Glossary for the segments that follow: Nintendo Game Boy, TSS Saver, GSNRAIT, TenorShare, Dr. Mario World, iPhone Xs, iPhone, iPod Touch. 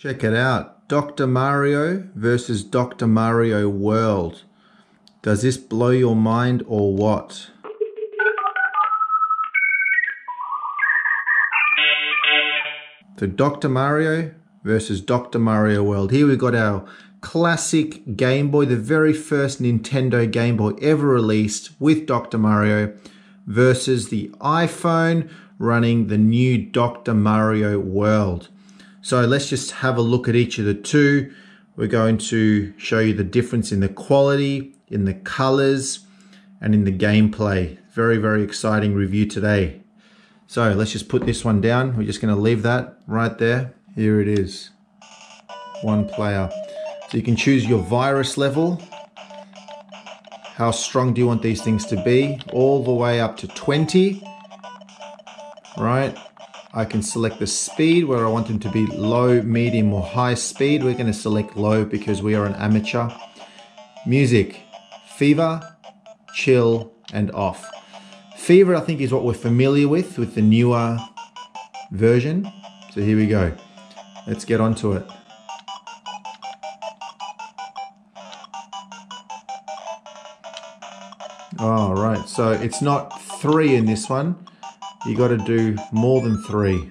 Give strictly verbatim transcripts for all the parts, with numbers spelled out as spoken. Check it out. Doctor Mario versus Doctor Mario World. Does this blow your mind or what? So Doctor Mario versus Doctor Mario World. Here we've got our classic Game Boy, the very first Nintendo Game Boy ever released, with Doctor Mario versus the iPhone running the new Doctor Mario World. So let's just have a look at each of the two. We're going to show you the difference in the quality, in the colors, and in the gameplay. Very, very exciting review today. So let's just put this one down. We're just going to leave that right there. Here it is, one player. So you can choose your virus level. How strong do you want these things to be? All the way up to twenty, right? I can select the speed, where I want them to be low, medium, or high speed. We're going to select low because we are an amateur. Music, fever, chill, and off. Fever, I think, is what we're familiar with, with the newer version. So here we go. Let's get onto it. All right, so it's not three in this one. You got to do more than three.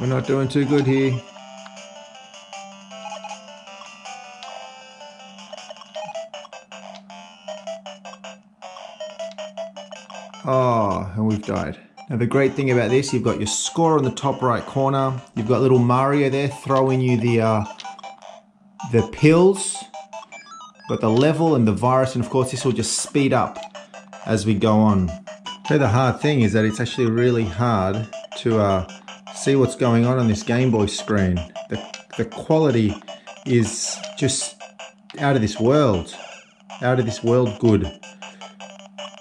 We're not doing too good here. Oh, and we've died. Now the great thing about this, you've got your score on the top right corner. You've got little Mario there throwing you the, uh, the pills. Got the level and the virus, and of course this will just speed up as we go on. So the hard thing is that it's actually really hard to uh, see what's going on on this Game Boy screen. The, the quality is just out of this world. Out of this world good.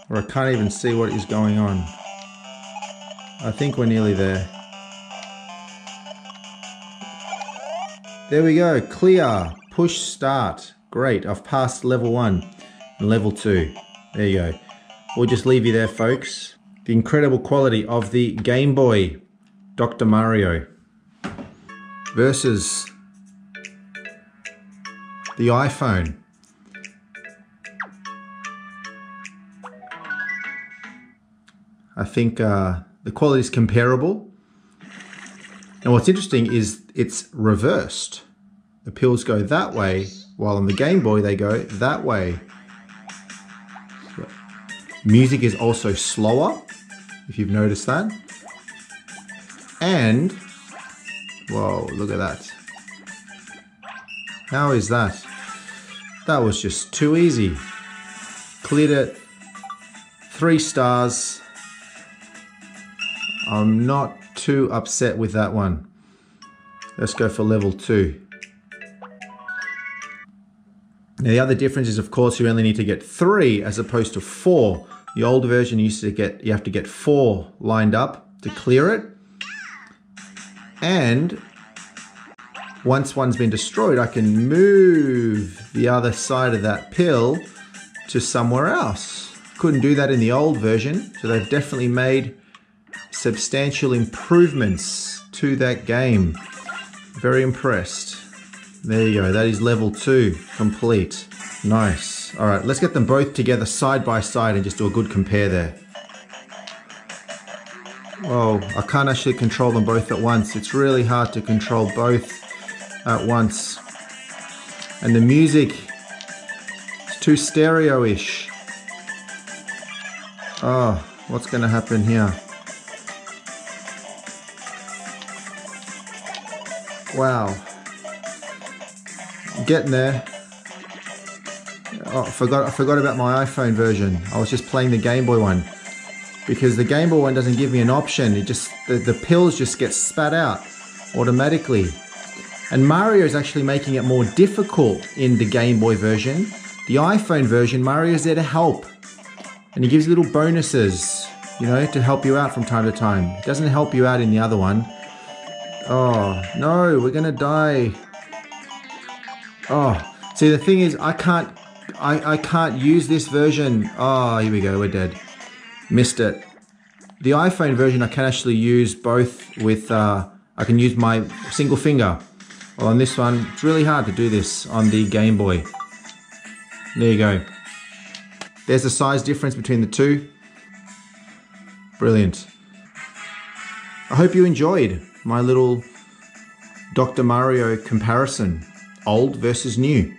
Or I can't even see what is going on. I think we're nearly there. There we go, clear. Push start. Great, I've passed level one and level two. There you go. We'll just leave you there, folks. The incredible quality of the Game Boy. Doctor Mario versus the iPhone. I think uh, the quality is comparable. And what's interesting is it's reversed. The pills go that way, while on the Game Boy they go that way. So, music is also slower, if you've noticed that. And, whoa, look at that. How is that? That was just too easy. Cleared it, three stars. I'm not too upset with that one. Let's go for level two. Now the other difference is, of course, you only need to get three as opposed to four. The old version used to get, you have to get four lined up to clear it. And once one's been destroyed, I can move the other side of that pill to somewhere else. Couldn't do that in the old version, so they've definitely made substantial improvements to that game. Very impressed. There you go, that is level two complete. Nice. All right, let's get them both together side by side and just do a good compare there. Well, I can't actually control them both at once. It's really hard to control both at once. And the music, it's too stereo-ish. Oh, what's going to happen here? Wow. I'm getting there. Oh, I forgot, I forgot about my iPhone version. I was just playing the Game Boy one. Because the Game Boy one doesn't give me an option. It just, the, the pills just get spat out automatically. And Mario is actually making it more difficult in the Game Boy version. The iPhone version, Mario is there to help. And he gives little bonuses. you know, to help you out from time to time. It doesn't help you out in the other one. Oh, no, we're gonna die. Oh, see, the thing is, I can't, I, I can't use this version. Oh, here we go, we're dead. Missed it. The iPhone version, I can actually use both with, uh, I can use my single finger. Well, on this one, it's really hard to do this on the Game Boy. There you go. There's the size difference between the two. Brilliant. I hope you enjoyed my little Doctor Mario comparison, old versus new.